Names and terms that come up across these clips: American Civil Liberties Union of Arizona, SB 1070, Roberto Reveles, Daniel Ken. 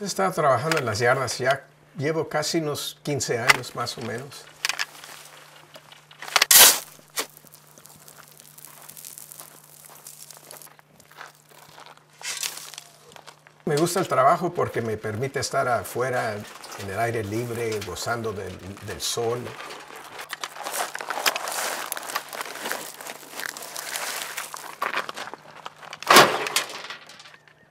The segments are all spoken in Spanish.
He estado trabajando en las yardas ya. Llevo casi unos 15 años más o menos. Me gusta el trabajo porque me permite estar afuera, en el aire libre, gozando del sol.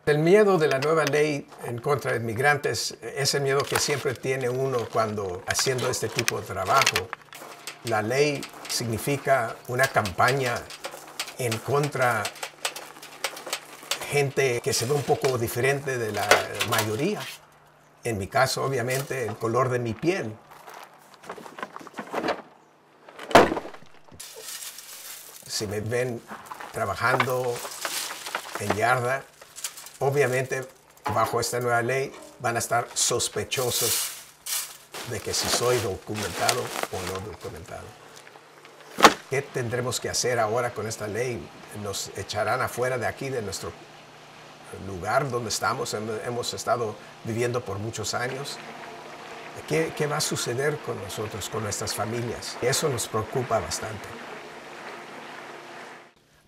El miedo de la nueva ley en contra de migrantes es el miedo que siempre tiene uno cuando haciendo este tipo de trabajo. La ley significa una campaña en contra de gente que se ve un poco diferente de la mayoría. En mi caso, obviamente, el color de mi piel. Si me ven trabajando en yarda, obviamente, bajo esta nueva ley, van a estar sospechosos de que si soy documentado o no documentado. ¿Qué tendremos que hacer ahora con esta ley? Nos echarán afuera de aquí, de nuestro lugar donde estamos, hemos estado viviendo por muchos años. ¿Qué va a suceder con nosotros, con nuestras familias? Eso nos preocupa bastante.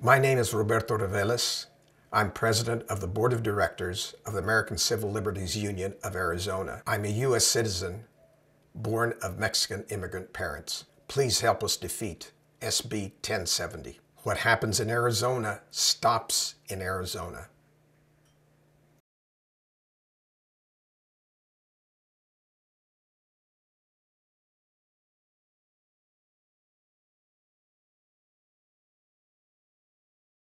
My name is Roberto Reveles. I'm president of the board of directors of the American Civil Liberties Union of Arizona. I'm a U.S. citizen born of Mexican immigrant parents. Please help us defeat SB 1070. What happens in Arizona stops in Arizona.